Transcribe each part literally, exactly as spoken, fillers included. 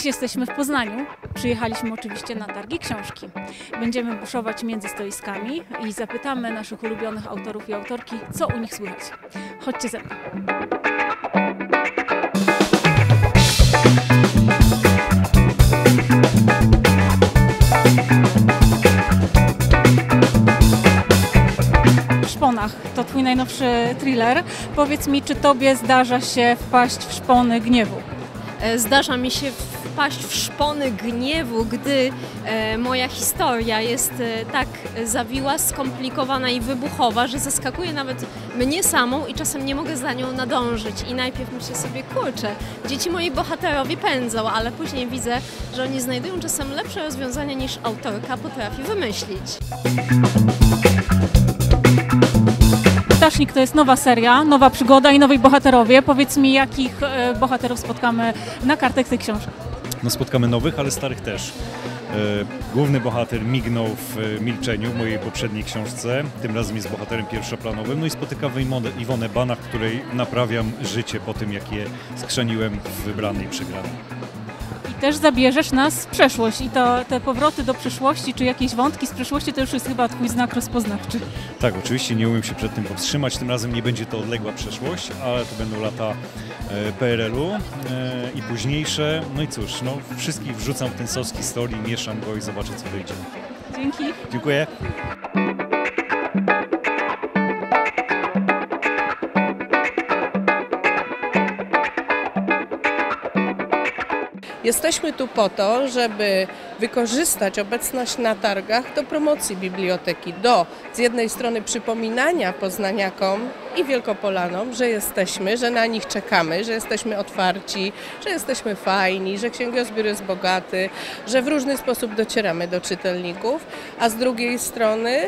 Dziś jesteśmy w Poznaniu. Przyjechaliśmy oczywiście na targi książki. Będziemy buszować między stoiskami i zapytamy naszych ulubionych autorów i autorki, co u nich słychać. Chodźcie ze mną. Szponach. To twój najnowszy thriller. Powiedz mi, czy tobie zdarza się wpaść w szpony gniewu? Zdarza mi się wpaść w szpony gniewu, gdy e, moja historia jest e, tak zawiła, skomplikowana i wybuchowa, że zaskakuje nawet mnie samą i czasem nie mogę za nią nadążyć. I najpierw myślę sobie, kurczę, gdzie ci moi bohaterowie pędzą, ale później widzę, że oni znajdują czasem lepsze rozwiązania niż autorka potrafi wymyślić. Ptasznik to jest nowa seria, nowa przygoda i nowi bohaterowie. Powiedz mi, jakich bohaterów spotkamy na kartach tej książki? No spotkamy nowych, ale starych też. Główny bohater mignął w milczeniu w mojej poprzedniej książce. Tym razem jest bohaterem pierwszoplanowym. No i spotykamy Iwonę Banach, której naprawiam życie po tym, jak je skrzeniłem w wybranej przegranej. I też zabierzesz nas w przeszłość i to, te powroty do przeszłości, czy jakieś wątki z przeszłości, to już jest chyba twój znak rozpoznawczy. Tak, oczywiście nie umiem się przed tym powstrzymać. Tym razem nie będzie to odległa przeszłość, ale to będą lata P R L u i późniejsze. No i cóż, no, wszystkich wrzucam w ten sos historii, mieszam go i zobaczę, co wyjdzie. Dzięki. Dziękuję. Jesteśmy tu po to, żeby wykorzystać obecność na targach do promocji biblioteki, do z jednej strony przypominania poznaniakom i Wielkopolanom, że jesteśmy, że na nich czekamy, że jesteśmy otwarci, że jesteśmy fajni, że księgozbiór jest bogaty, że w różny sposób docieramy do czytelników, a z drugiej strony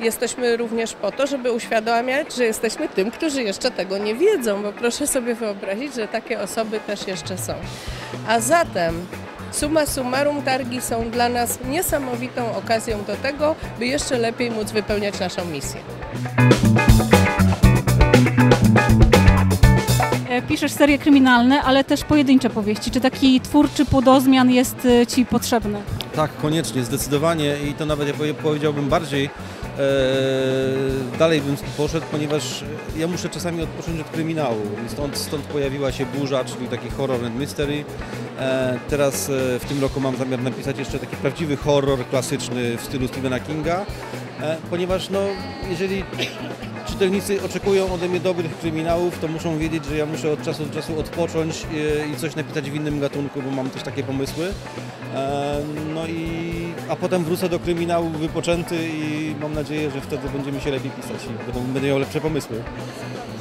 jesteśmy również po to, żeby uświadamiać, że jesteśmy tym, którzy jeszcze tego nie wiedzą, bo proszę sobie wyobrazić, że takie osoby też jeszcze są. A zatem summa summarum targi są dla nas niesamowitą okazją do tego, by jeszcze lepiej móc wypełniać naszą misję. Piszesz serie kryminalne, ale też pojedyncze powieści. Czy taki twórczy płodozmian jest ci potrzebny? Tak, koniecznie, zdecydowanie i to nawet ja powiedziałbym bardziej. Dalej bym poszedł, ponieważ ja muszę czasami odpocząć od kryminału, stąd, stąd pojawiła się Burza, czyli taki horror and mystery. Teraz w tym roku mam zamiar napisać jeszcze taki prawdziwy horror klasyczny w stylu Stephena Kinga, ponieważ no, jeżeli czytelnicy oczekują ode mnie dobrych kryminałów, to muszą wiedzieć, że ja muszę od czasu do czasu odpocząć i coś napisać w innym gatunku, bo mam też takie pomysły. No i, a potem wrócę do kryminału wypoczęty i mam nadzieję, że wtedy będziemy się lepiej pisać i potem będę miał lepsze pomysły.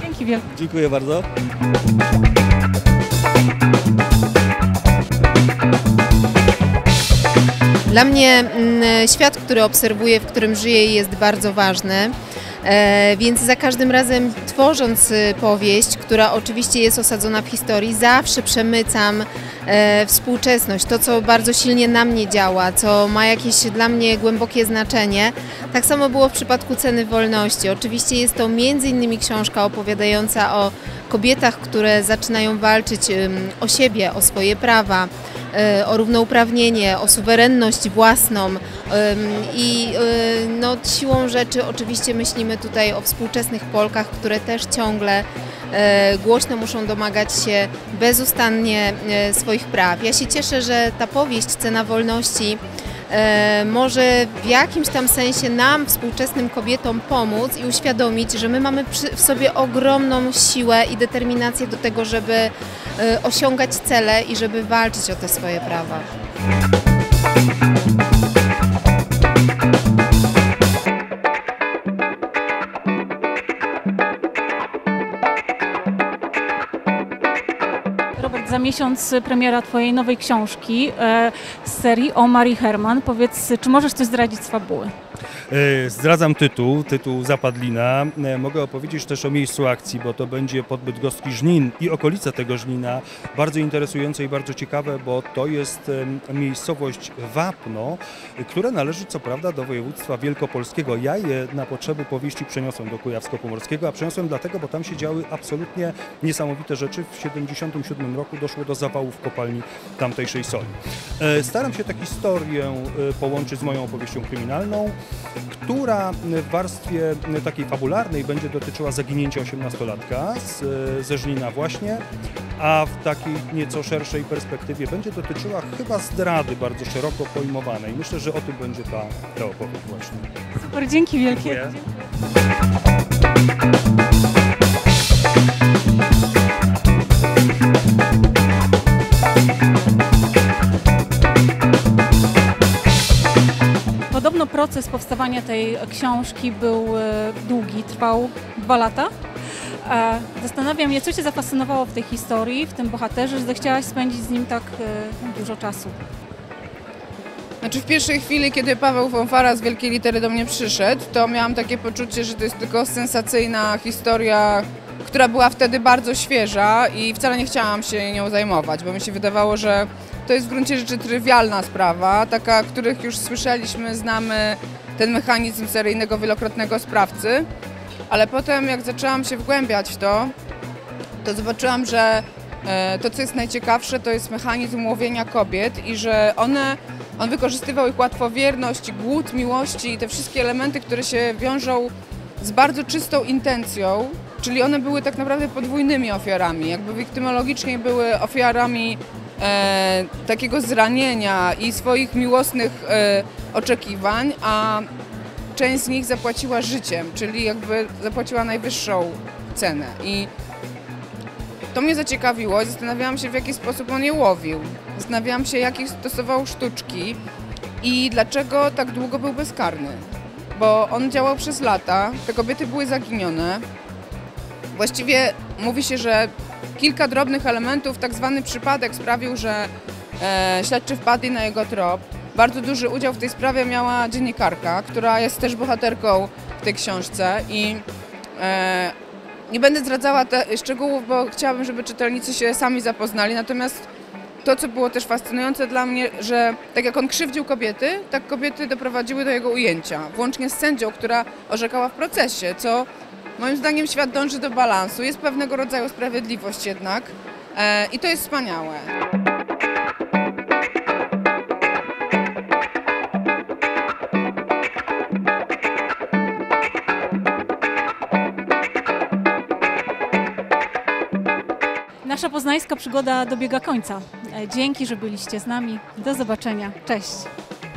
Dzięki wielkie. Dziękuję bardzo. Dla mnie świat, który obserwuję, w którym żyję, jest bardzo ważny. Więc za każdym razem, tworząc powieść, która oczywiście jest osadzona w historii, zawsze przemycam współczesność, to co bardzo silnie na mnie działa, co ma jakieś dla mnie głębokie znaczenie. Tak samo było w przypadku Ceny Wolności. Oczywiście jest to między innymi książka opowiadająca o kobietach, które zaczynają walczyć o siebie, o swoje prawa, o równouprawnienie, o suwerenność własną i no, siłą rzeczy oczywiście myślimy tutaj o współczesnych Polkach, które też ciągle głośno muszą domagać się bezustannie swoich praw. Ja się cieszę, że ta powieść Cena Wolności może w jakimś tam sensie nam, współczesnym kobietom, pomóc i uświadomić, że my mamy w sobie ogromną siłę i determinację do tego, żeby osiągać cele i żeby walczyć o te swoje prawa. Za miesiąc premiera twojej nowej książki e, z serii o Marii Herman. Powiedz, czy możesz coś zdradzić z fabuły? E, zdradzam tytuł, tytuł Zapadlina. E, mogę opowiedzieć też o miejscu akcji, bo to będzie podbyt gostki Żnin i okolice tego Żnina. Bardzo interesujące i bardzo ciekawe, bo to jest e, miejscowość Wapno, która należy co prawda do województwa wielkopolskiego. Ja je na potrzeby powieści przeniosłem do Kujawsko-Pomorskiego, a przeniosłem dlatego, bo tam się działy absolutnie niesamowite rzeczy. W tysiąc dziewięćset siedemdziesiątym siódmym roku doszło doszło do zawału w kopalni tamtejszej soli. Staram się tę historię połączyć z moją opowieścią kryminalną, która w warstwie takiej fabularnej będzie dotyczyła zaginięcia osiemnastolatka ze Żnina właśnie, a w takiej nieco szerszej perspektywie będzie dotyczyła chyba zdrady bardzo szeroko pojmowanej. Myślę, że o tym będzie ta, ta opowieść właśnie. Super, dzięki wielkie. Dziękuję. Podobno proces powstawania tej książki był długi, trwał dwa lata. Zastanawiam się, co Cię zafascynowało w tej historii, w tym bohaterze, że zechciałaś spędzić z nim tak dużo czasu. Znaczy w pierwszej chwili, kiedy Paweł Fonfara z wielkiej litery do mnie przyszedł, to miałam takie poczucie, że to jest tylko sensacyjna historia, która była wtedy bardzo świeża i wcale nie chciałam się nią zajmować, bo mi się wydawało, że to jest w gruncie rzeczy trywialna sprawa, taka, których już słyszeliśmy, znamy ten mechanizm seryjnego, wielokrotnego sprawcy, ale potem jak zaczęłam się wgłębiać w to, to zobaczyłam, że to, co jest najciekawsze, to jest mechanizm łowienia kobiet i że one, on wykorzystywał ich łatwowierność, głód miłości i te wszystkie elementy, które się wiążą z bardzo czystą intencją. Czyli one były tak naprawdę podwójnymi ofiarami, jakby wiktymologicznie były ofiarami e, takiego zranienia i swoich miłosnych e, oczekiwań, a część z nich zapłaciła życiem, czyli jakby zapłaciła najwyższą cenę. I to mnie zaciekawiło i zastanawiałam się, w jaki sposób on je łowił. Zastanawiałam się, jakich stosował sztuczki i dlaczego tak długo był bezkarny. Bo on działał przez lata, te kobiety były zaginione. Właściwie mówi się, że kilka drobnych elementów, tak zwany przypadek sprawił, że e, śledczy wpadli na jego trop. Bardzo duży udział w tej sprawie miała dziennikarka, która jest też bohaterką w tej książce i e, nie będę zdradzała te szczegółów, bo chciałabym, żeby czytelnicy się sami zapoznali. Natomiast to, co było też fascynujące dla mnie, że tak jak on krzywdził kobiety, tak kobiety doprowadziły do jego ujęcia, włącznie z sędzią, która orzekała w procesie, co moim zdaniem świat dąży do balansu, jest pewnego rodzaju sprawiedliwość jednak e, i to jest wspaniałe. Nasza poznańska przygoda dobiega końca. Dzięki, że byliście z nami. Do zobaczenia. Cześć.